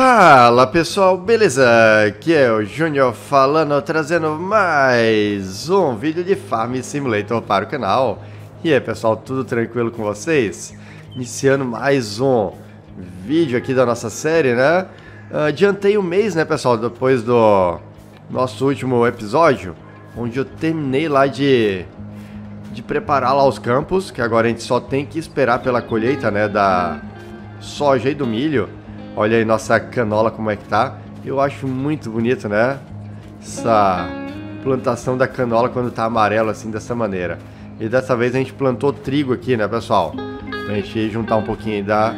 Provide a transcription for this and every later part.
Fala pessoal, beleza? Aqui é o Júnior falando, trazendo mais um vídeo de Farm Simulator para o canal. E aí pessoal, tudo tranquilo com vocês? Iniciando mais um vídeo aqui da nossa série, né? Adiantei um mês, né pessoal, depois do nosso último episódio, onde eu terminei lá de preparar lá os campos, que agora a gente só tem que esperar pela colheita, né, da soja e do milho. Olha aí nossa canola como é que tá. Eu acho muito bonito, né? Essa plantação da canola quando tá amarelo assim, dessa maneira. E dessa vez a gente plantou trigo aqui, né, pessoal? Pra gente juntar um pouquinho da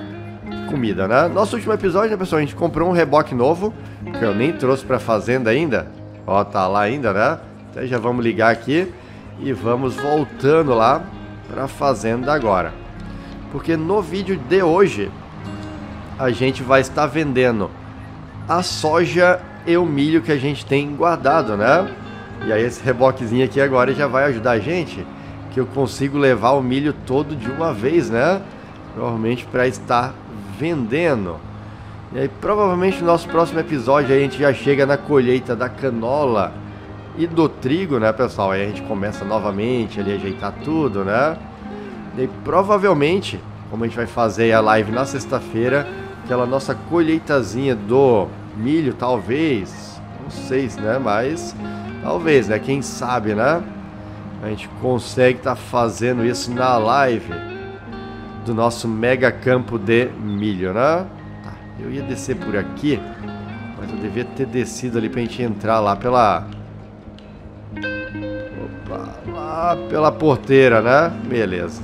comida, né? Nosso último episódio, né, pessoal? A gente comprou um reboque novo, que eu nem trouxe pra fazenda ainda. Ó, tá lá ainda, né? Até já vamos ligar aqui e vamos voltando lá pra fazenda agora. Porque no vídeo de hoje a gente vai estar vendendo a soja e o milho que a gente tem guardado, né? E aí esse reboquezinho aqui agora já vai ajudar a gente, que eu consigo levar o milho todo de uma vez, né? Provavelmente para estar vendendo. E aí provavelmente no nosso próximo episódio a gente já chega na colheita da canola e do trigo, né, pessoal? Aí a gente começa novamente ali a ajeitar tudo, né? E aí, provavelmente, como a gente vai fazer a live na sexta-feira, aquela nossa colheitazinha do milho, talvez, não sei, né, mas talvez, né, quem sabe, né, a gente consegue estar fazendo isso na live do nosso mega campo de milho, né? Tá, eu ia descer por aqui, mas eu devia ter descido ali pra gente entrar lá pela... Opa, lá pela porteira, né? Beleza.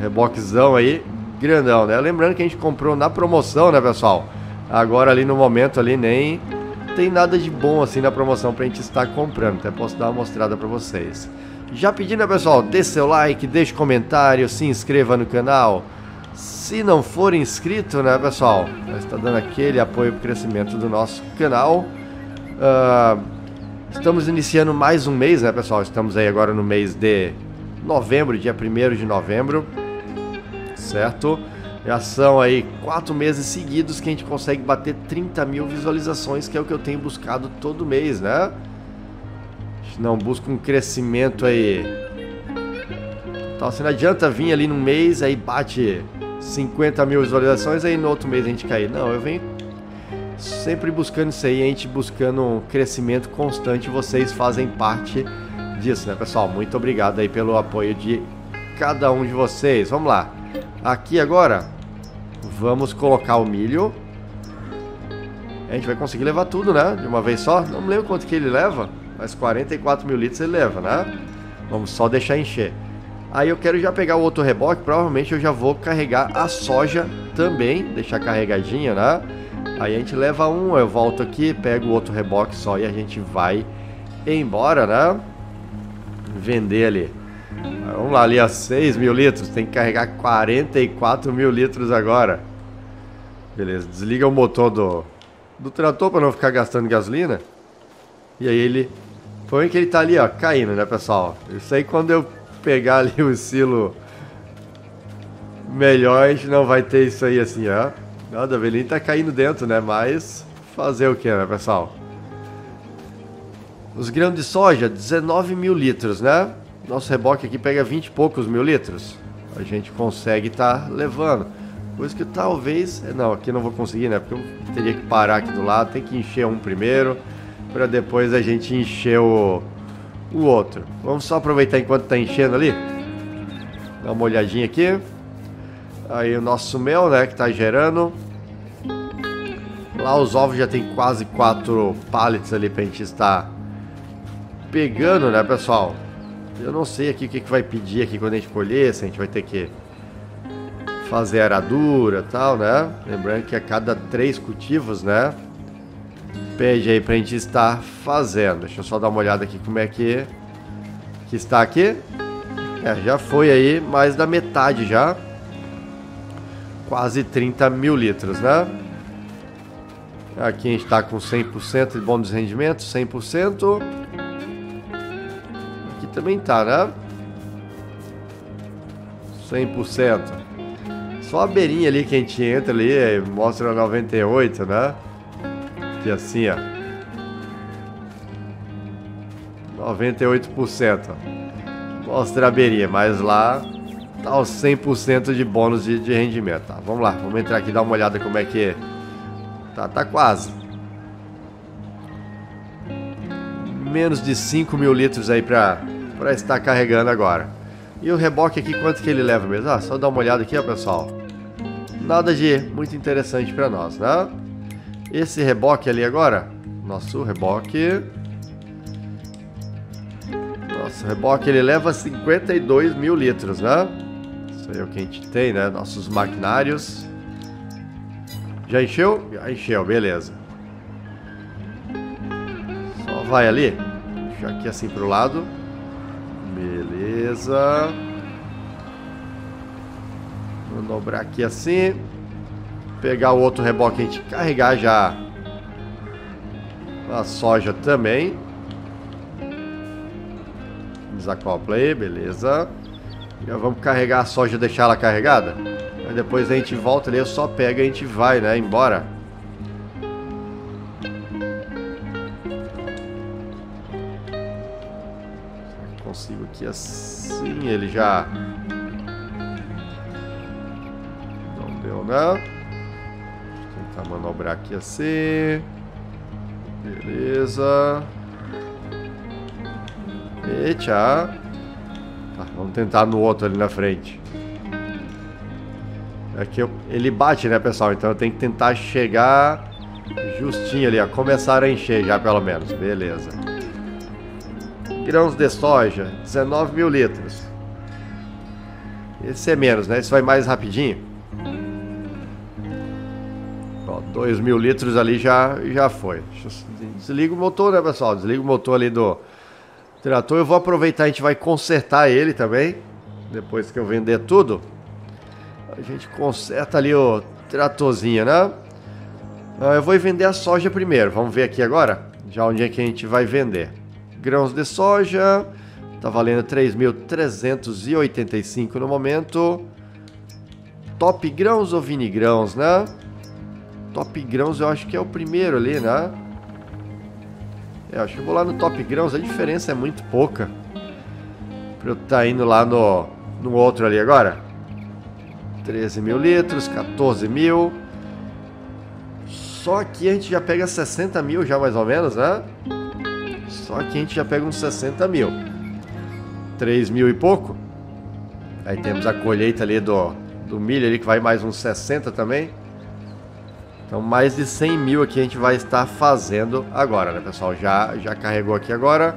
Reboquezão aí, grandão, né? Lembrando que a gente comprou na promoção, né, pessoal? Agora ali no momento ali nem tem nada de bom assim na promoção pra gente estar comprando. Até posso dar uma mostrada pra vocês. Já pedindo, né, pessoal? Dê seu like, deixe comentário, se inscreva no canal. Se não for inscrito, né, pessoal? Nós tá dando aquele apoio pro crescimento do nosso canal. Estamos iniciando mais um mês, né, pessoal? Estamos aí agora no mês de novembro, dia 1º de novembro. Certo? Já são aí 4 meses seguidos que a gente consegue bater 30 mil visualizações, que é o que eu tenho buscado todo mês, né? A gente não busca um crescimento aí. Então, assim, não adianta vir ali num mês, aí bate 50 mil visualizações, aí no outro mês a gente cai. Não, eu venho sempre buscando isso aí, a gente buscando um crescimento constante. Vocês fazem parte disso, né, pessoal? Muito obrigado aí pelo apoio de cada um de vocês. Vamos lá. Aqui agora vamos colocar o milho. A gente vai conseguir levar tudo, né, de uma vez só. Não me lembro quanto que ele leva, mas 44 mil litros ele leva, né? Vamos só deixar encher. Aí eu quero já pegar o outro reboque. Provavelmente eu já vou carregar a soja também, deixar carregadinha, né? Aí a gente leva um, eu volto aqui, pego o outro reboque só e a gente vai embora, né? Vender ali. Vamos lá, ali a 6 mil litros, tem que carregar 44 mil litros agora. Beleza, desliga o motor do trator para não ficar gastando gasolina. E aí ele... Põe que ele tá ali, ó, caindo, né, pessoal? Isso aí, quando eu pegar ali o silo melhor, a gente não vai ter isso aí assim, ó. Nada a ver, ele tá caindo dentro, né, mas fazer o que, né, pessoal? Os grãos de soja, 19 mil litros, né? Nosso reboque aqui pega 20 e poucos mil litros. A gente consegue estar levando. Coisa que talvez... Não, aqui não vou conseguir, né? Porque eu teria que parar aqui do lado. Tem que encher um primeiro, para depois a gente encher o outro. Vamos só aproveitar enquanto tá enchendo ali. Dá uma olhadinha aqui. Aí o nosso mel, né, que tá gerando. Lá os ovos já tem quase 4 pallets ali pra gente estar pegando, né, pessoal? Eu não sei aqui o que vai pedir aqui quando a gente colher, se a gente vai ter que fazer aradura e tal, né? Lembrando que a cada 3 cultivos, né, pede aí pra gente estar fazendo. Deixa eu só dar uma olhada aqui como é que está aqui. É, já foi aí mais da metade já. Quase 30 mil litros, né? Aqui a gente tá com 100% de bônus de rendimento, 100%. Também tá, né? 100%. Só a beirinha ali que a gente entra ali, mostra 98, né? E assim, ó. 98%, ó. Mostra a beirinha, mas lá tá os 100% de bônus de rendimento, tá? Vamos lá, vamos entrar aqui e dar uma olhada como é que... Tá quase. Menos de 5 mil litros aí pra estar carregando agora. E o reboque aqui, quanto que ele leva mesmo? Ah, só dá uma olhada aqui, ó, pessoal. Nada de muito interessante pra nós, né? Esse reboque ali agora, nosso reboque ele leva 52 mil litros, né? Isso aí é o que a gente tem, né? Nossos maquinários. Já encheu? Já encheu, beleza. Só vai ali. Deixa aqui assim pro lado. Beleza. Vou dobrar aqui assim. Pegar o outro reboque e a gente carregar já a soja também. Desacopla aí, beleza. Já vamos carregar a soja, deixar ela carregada. Aí depois a gente volta ali, eu só pego e a gente vai, né, embora. Consigo aqui assim, ele já... Não deu, não. Vou tentar manobrar aqui assim. Beleza. E tchau. Tá, vamos tentar no outro ali na frente. É que ele bate, né, pessoal? Então eu tenho que tentar chegar justinho ali, ó. Começaram a encher já, pelo menos. Beleza. Grãos de soja, 19 mil litros. Esse é menos, né? Esse vai mais rapidinho. Ó, 2 mil litros ali já foi. Desliga o motor, né, pessoal? Desliga o motor ali do trator. Eu vou aproveitar, a gente vai consertar ele também. Depois que eu vender tudo, a gente conserta ali o tratorzinho, né? Eu vou vender a soja primeiro. Vamos ver aqui agora, já onde é que a gente vai vender. Grãos de soja, tá valendo 3.385 no momento. Top Grãos ou Vini Grãos, né? Top Grãos eu acho que é o primeiro ali, né? É, acho que eu vou lá no Top Grãos, a diferença é muito pouca pra eu tá indo lá no outro ali agora. 13 mil litros, 14 mil. Só que a gente já pega 60 mil já mais ou menos, né? Só que a gente já pega uns 60 mil. 3 mil e pouco. Aí temos a colheita ali do milho ali que vai mais uns 60 também. Então mais de 100 mil aqui a gente vai estar fazendo agora, né, pessoal? Já carregou aqui agora.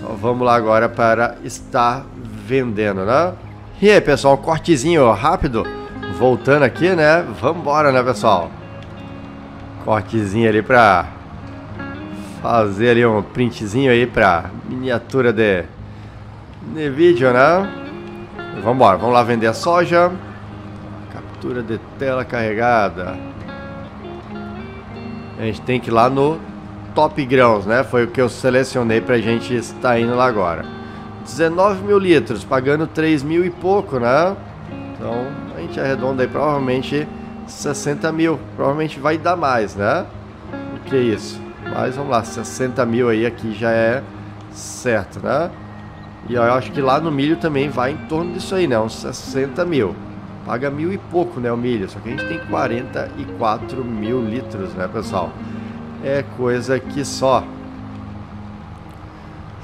Só vamos lá agora para estar vendendo, né? E aí, pessoal, cortezinho rápido, voltando aqui, né? Vambora, né, pessoal? Cortezinho ali pra fazer ali um printzinho aí pra miniatura de vídeo, né? Vambora, vamos lá vender a soja. Captura de tela carregada. A gente tem que ir lá no Top Grãos, né? Foi o que eu selecionei pra gente estar indo lá agora. 19 mil litros, pagando 3 mil e pouco, né? Então a gente arredonda aí provavelmente 60 mil, provavelmente vai dar mais, né? O que é isso? Mas vamos lá, 60 mil aí aqui já é certo, né? E ó, eu acho que lá no milho também vai em torno disso aí, né? Uns 60 mil, paga mil e pouco, né, o milho, só que a gente tem 44 mil litros, né, pessoal? É coisa que só...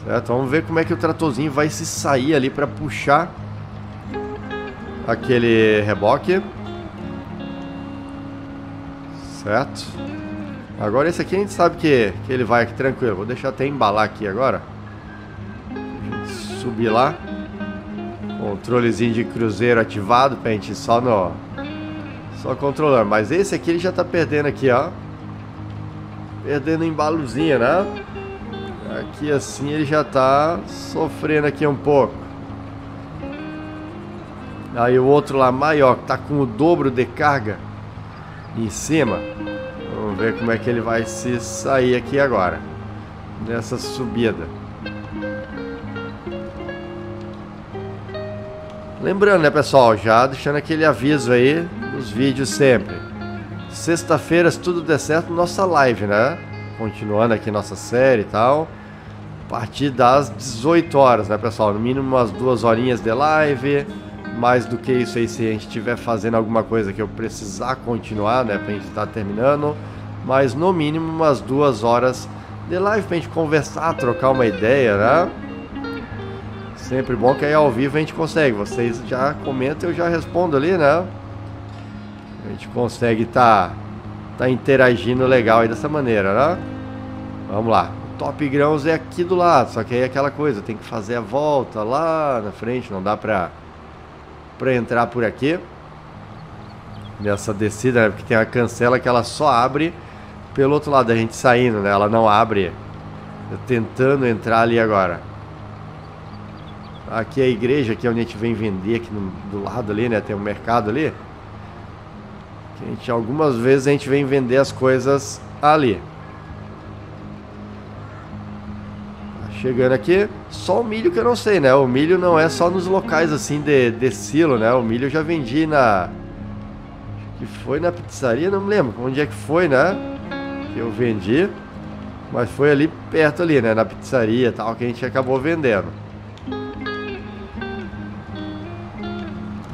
Certo? Vamos ver como é que o tratorzinho vai se sair ali para puxar aquele reboque. Certo? Agora esse aqui a gente sabe que ele vai aqui tranquilo. Vou deixar até embalar aqui agora. Subir lá. Controlezinho de cruzeiro ativado para a gente só controlando. Mas esse aqui ele já tá perdendo aqui, ó. Perdendo embalozinho, né? Aqui assim ele já tá sofrendo aqui um pouco. Aí o outro lá maior, que tá com o dobro de carga em cima. Vamos ver como é que ele vai se sair aqui agora, nessa subida. Lembrando, né, pessoal, já deixando aquele aviso aí nos vídeos sempre. Sexta-feira, se tudo der certo, nossa live, né? Continuando aqui nossa série e tal. A partir das 18 horas, né, pessoal? No mínimo umas 2 horinhas de live. Mais do que isso aí, se a gente estiver fazendo alguma coisa que eu precisar continuar, né, pra gente estar terminando. Mas no mínimo umas 2 horas de live pra gente conversar, trocar uma ideia, né? Sempre bom que aí ao vivo a gente consegue. Vocês já comentam, eu já respondo ali, né? A gente consegue tá interagindo legal aí dessa maneira, né? Vamos lá. Top Grãos é aqui do lado, só que aí é aquela coisa, tem que fazer a volta lá na frente, não dá pra entrar por aqui nessa descida, né? Porque tem a cancela que ela só abre pelo outro lado, a gente saindo, né? Ela não abre tentando entrar ali agora. Aqui é a igreja, aqui é onde a gente vem vender, aqui do lado ali, né? Tem um mercado ali. Que a gente, algumas vezes a gente vem vender as coisas ali. Chegando aqui, só o milho que eu não sei, né? O milho não é só nos locais assim de silo, né? O milho eu já vendi na... Acho que foi na pizzaria, não me lembro onde é que foi, né? Que eu vendi. Mas foi ali perto ali, né? Na pizzaria e tal, que a gente acabou vendendo.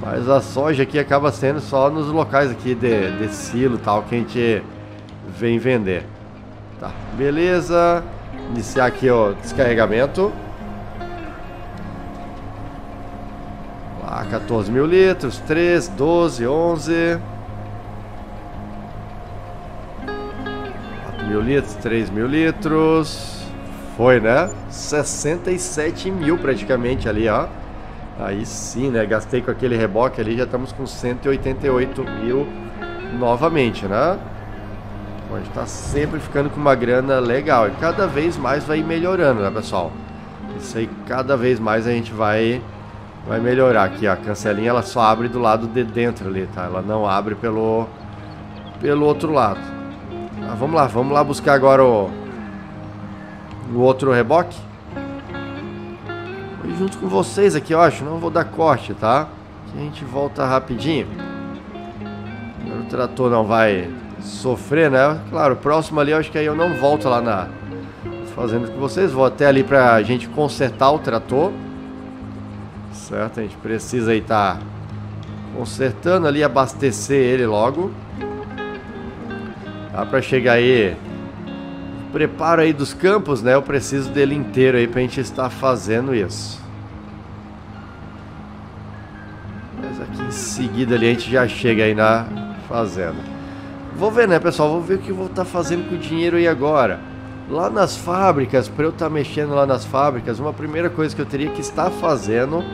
Mas a soja aqui acaba sendo só nos locais aqui de silo e tal, que a gente vem vender. Tá, beleza. Iniciar aqui o descarregamento. Lá, 14 mil litros, 3, 12, 11. 4 mil litros, 3 mil litros. Foi, né? 67 mil praticamente ali, ó. Aí sim, né? Gastei com aquele reboque ali, já estamos com 188 mil novamente, né? A gente tá sempre ficando com uma grana legal e cada vez mais vai melhorando, né, pessoal? Isso aí, cada vez mais a gente vai melhorar. Aqui, ó, a cancelinha ela só abre do lado de dentro ali, tá? Ela não abre pelo outro lado. Ah, vamos lá buscar agora o outro reboque. Vou junto com vocês aqui, eu acho. Não vou dar corte, tá? Que a gente volta rapidinho. O trator não vai sofrer, né? Claro, próximo ali eu acho que aí eu não volto lá na fazenda com vocês, vou até ali pra gente consertar o trator, certo? A gente precisa aí tá consertando ali, abastecer ele logo, tá? Pra chegar aí, preparo aí dos campos, né? Eu preciso dele inteiro aí pra gente estar fazendo isso. Mas aqui em seguida ali a gente já chega aí na fazenda. Vou ver, né, pessoal? Vou ver o que eu vou estar fazendo com o dinheiro aí agora. Lá nas fábricas, para eu estar mexendo lá nas fábricas, uma primeira coisa que eu teria que estar fazendo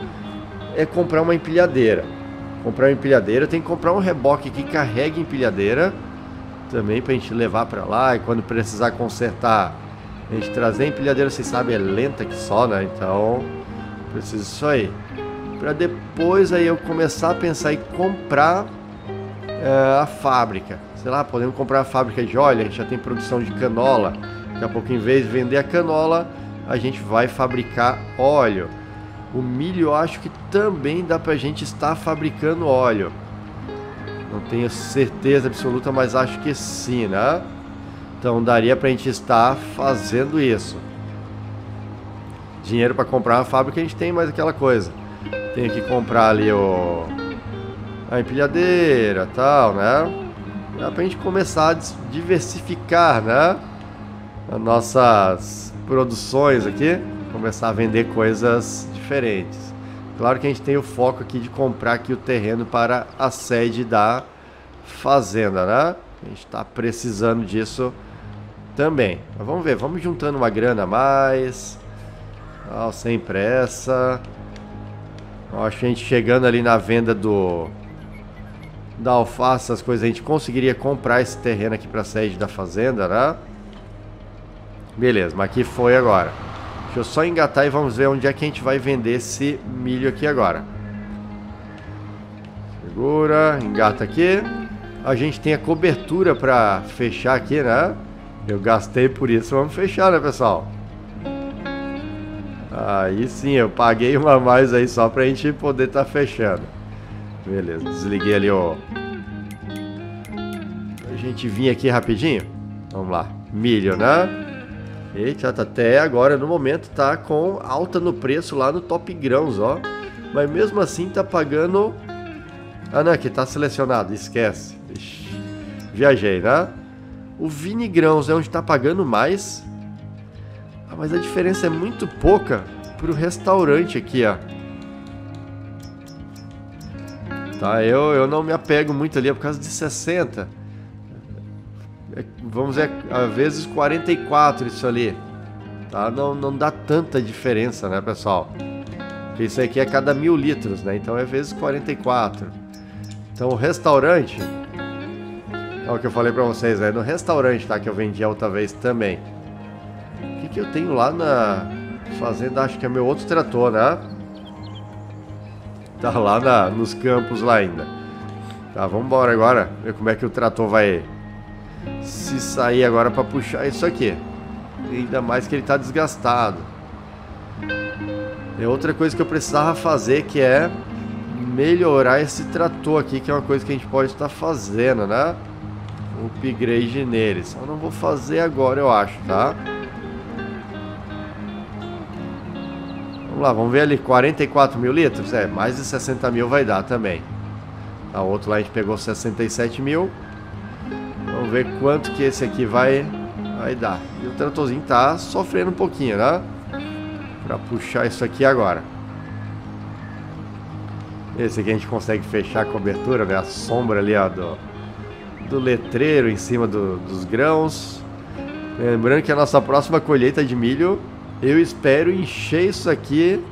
é comprar uma empilhadeira. Comprar uma empilhadeira, tem que comprar um reboque que carregue empilhadeira também para a gente levar para lá e quando precisar consertar, a gente trazer a empilhadeira, vocês sabem, é lenta que só, né? Então, preciso disso aí. Para depois aí eu começar a pensar em comprar a fábrica. Sei lá, podemos comprar a fábrica de óleo, a gente já tem produção de canola. Daqui a pouco, em vez de vender a canola, a gente vai fabricar óleo. O milho eu acho que também dá pra gente estar fabricando óleo. Não tenho certeza absoluta, mas acho que sim, né? Então daria pra gente estar fazendo isso. Dinheiro pra comprar uma fábrica a gente tem, mas aquela coisa. Tem que comprar ali a empilhadeira e tal, né? É pra gente começar a diversificar, né? As nossas produções aqui. Começar a vender coisas diferentes. Claro que a gente tem o foco aqui de comprar aqui o terreno para a sede da fazenda, né? A gente tá precisando disso também. Mas vamos ver, vamos juntando uma grana a mais. Ó, sem pressa. Ó, acho que a gente chegando ali na venda da alface, essas coisas, a gente conseguiria comprar esse terreno aqui para a sede da fazenda, né? Beleza, mas aqui foi agora. Deixa eu só engatar e vamos ver onde é que a gente vai vender esse milho aqui agora. Segura, engata aqui. A gente tem a cobertura para fechar aqui, né? Eu gastei por isso, vamos fechar, né, pessoal? Aí sim, eu paguei uma a mais aí só pra gente poder tá fechando. Beleza, desliguei ali, ó. A gente vinha aqui rapidinho. Vamos lá. Milho, né? Eita, tá até agora no momento tá com alta no preço lá no Top Grãos, ó. Mas mesmo assim tá pagando... Ah, não, aqui tá selecionado, esquece. Ixi, viajei, né? O Vini Grãos é onde tá pagando mais. Ah, mas a diferença é muito pouca pro restaurante aqui, ó. Tá, eu não me apego muito ali, é por causa de 60. É, vamos ver, às vezes 44 isso ali. Tá, não dá tanta diferença, né, pessoal? Porque isso aqui é cada 1000 litros, né? Então é vezes 44. Então o restaurante, é o que eu falei pra vocês, né? No restaurante, tá? Que eu vendi outra vez também. O que que eu tenho lá na fazenda? Acho que é meu outro trator, né? Tá lá nos campos lá ainda. Tá, vamos embora agora. Ver como é que o trator vai se sair agora pra puxar isso aqui. Ainda mais que ele tá desgastado. É outra coisa que eu precisava fazer, que é melhorar esse trator aqui, que é uma coisa que a gente pode estar fazendo, né? O upgrade nele. Só não vou fazer agora, eu acho, tá? Vamos lá, vamos ver ali, 44 mil litros. É, mais de 60 mil vai dar também. Tá, o outro lá a gente pegou 67 mil. Vamos ver quanto que esse aqui vai dar. E o tratorzinho tá sofrendo um pouquinho, né? Pra puxar isso aqui agora. Esse aqui a gente consegue fechar a cobertura, né? A sombra ali, ó, do letreiro em cima dos grãos. Lembrando que a nossa próxima colheita de milho, eu espero encher isso aqui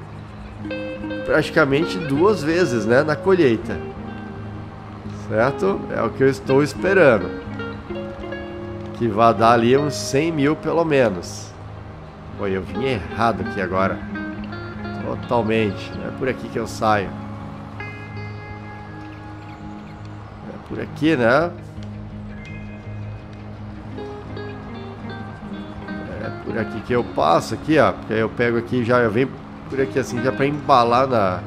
praticamente 2 vezes, né? Na colheita. Certo? É o que eu estou esperando. Que vai dar ali uns 100 mil pelo menos. Pô, eu vim errado aqui agora. Totalmente. Não é por aqui que eu saio. Por aqui, né? É por aqui que eu passo aqui, ó. Porque aí eu pego aqui, já eu venho por aqui assim, já pra embalar na...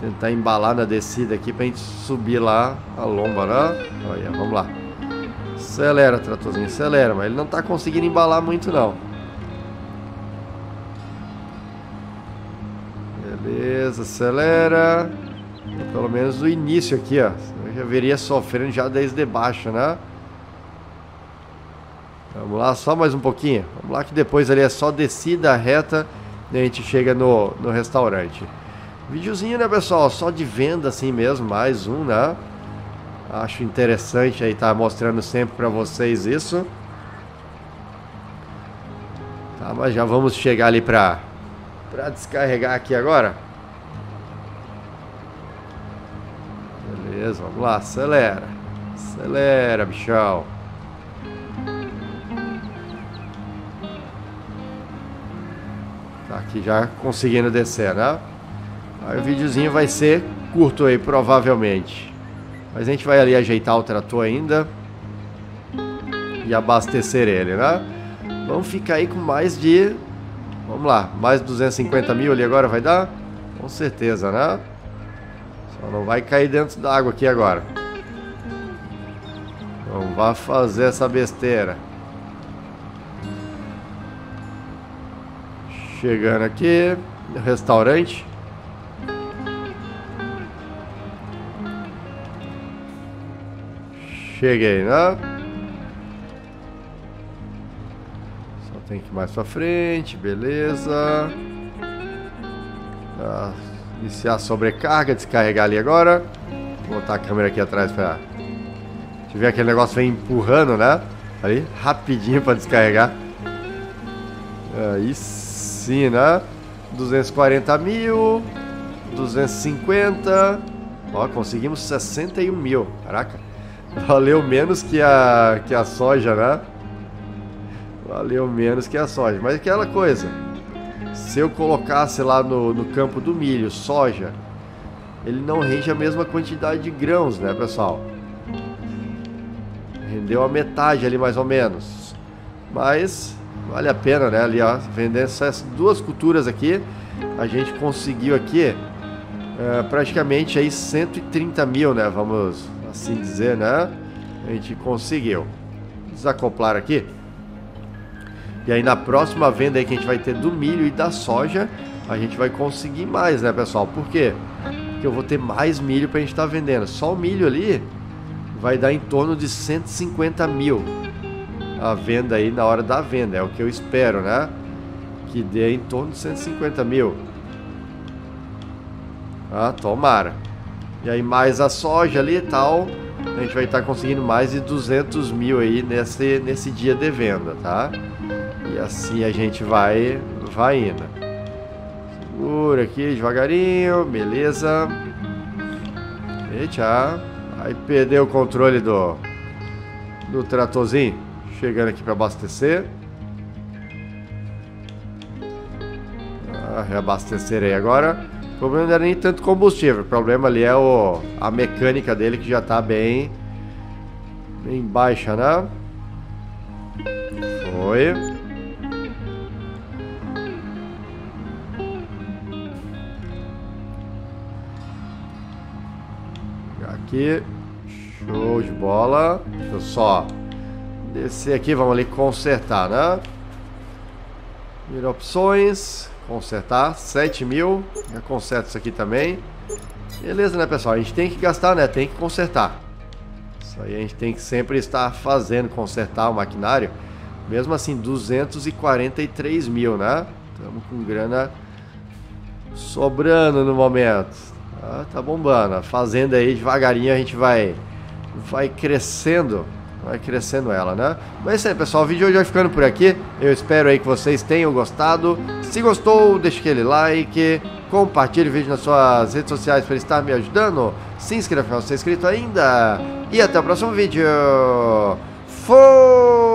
Tentar embalar na descida aqui pra gente subir lá a lomba, né? Olha, vamos lá. Acelera, tratorzinho, acelera. Mas ele não tá conseguindo embalar muito, não. Beleza, acelera. Pelo menos o início aqui, ó. Eu já viria sofrendo já desde baixo, né? Vamos lá, só mais um pouquinho. Vamos lá que depois ali é só descida reta e a gente chega no restaurante. Videozinho, né, pessoal? Só de venda assim mesmo, mais um, né? Acho interessante aí tá mostrando sempre pra vocês isso. Tá, mas já vamos chegar ali pra descarregar aqui agora. Beleza, vamos lá, acelera. Acelera, bichão. Tá aqui já conseguindo descer, né? Aí o videozinho vai ser curto aí, provavelmente. Mas a gente vai ali ajeitar o trator ainda e abastecer ele, né? Vamos ficar aí com mais de... Vamos lá, mais 250 mil ali agora vai dar? Com certeza, né? Não vai cair dentro da água aqui agora. Não vá fazer essa besteira. Chegando aqui no restaurante. Cheguei, né? Só tem que ir mais pra frente, beleza. Ah, iniciar a sobrecarga, descarregar ali agora. Vou botar a câmera aqui atrás pra... Se tiver aquele negócio vem empurrando, né? Aí, rapidinho pra descarregar. Aí sim, né? 240 mil. 250. Ó, conseguimos 61 mil. Caraca. Valeu menos que a soja, né? Valeu menos que a soja. Mas aquela coisa... Se eu colocasse lá no campo do milho, soja, ele não rende a mesma quantidade de grãos, né, pessoal? Rendeu a metade ali, mais ou menos. Mas vale a pena, né? Ali, ó, vendendo essas duas culturas aqui, a gente conseguiu aqui praticamente aí 130 mil, né? Vamos assim dizer, né? A gente conseguiu desacoplar aqui. E aí na próxima venda aí que a gente vai ter do milho e da soja, a gente vai conseguir mais, né, pessoal? Por quê? Porque eu vou ter mais milho pra gente estar vendendo. Só o milho ali vai dar em torno de 150 mil a venda aí na hora da venda. É o que eu espero, né? Que dê em torno de 150 mil. Ah, tomara. E aí mais a soja ali e tal, a gente vai estar conseguindo mais de 200 mil aí nesse dia de venda, tá? E assim a gente vai indo. Segura aqui devagarinho, beleza. E tchau. Aí perdeu o controle do tratorzinho. Chegando aqui para abastecer. Ah, reabastecer aí agora. O problema não era nem tanto combustível. O problema ali é a mecânica dele, que já tá bem baixa, né? Foi. Aqui, show de bola. Deixa eu só descer aqui, vamos ali consertar, né? Vira opções, consertar, 7 mil, já conserto isso aqui também. Beleza, né, pessoal? A gente tem que gastar, né? Tem que consertar. Isso aí a gente tem que sempre estar fazendo, consertar o maquinário. Mesmo assim, 243 mil, né? Estamos com grana sobrando no momento. Ah, tá bombando, a fazenda aí devagarinho a gente vai crescendo ela, né? Mas é isso aí, pessoal, o vídeo hoje vai ficando por aqui. Eu espero aí que vocês tenham gostado. Se gostou, deixa aquele like, compartilhe o vídeo nas suas redes sociais para estar me ajudando. Se inscreva se não está inscrito ainda. E até o próximo vídeo. Fui!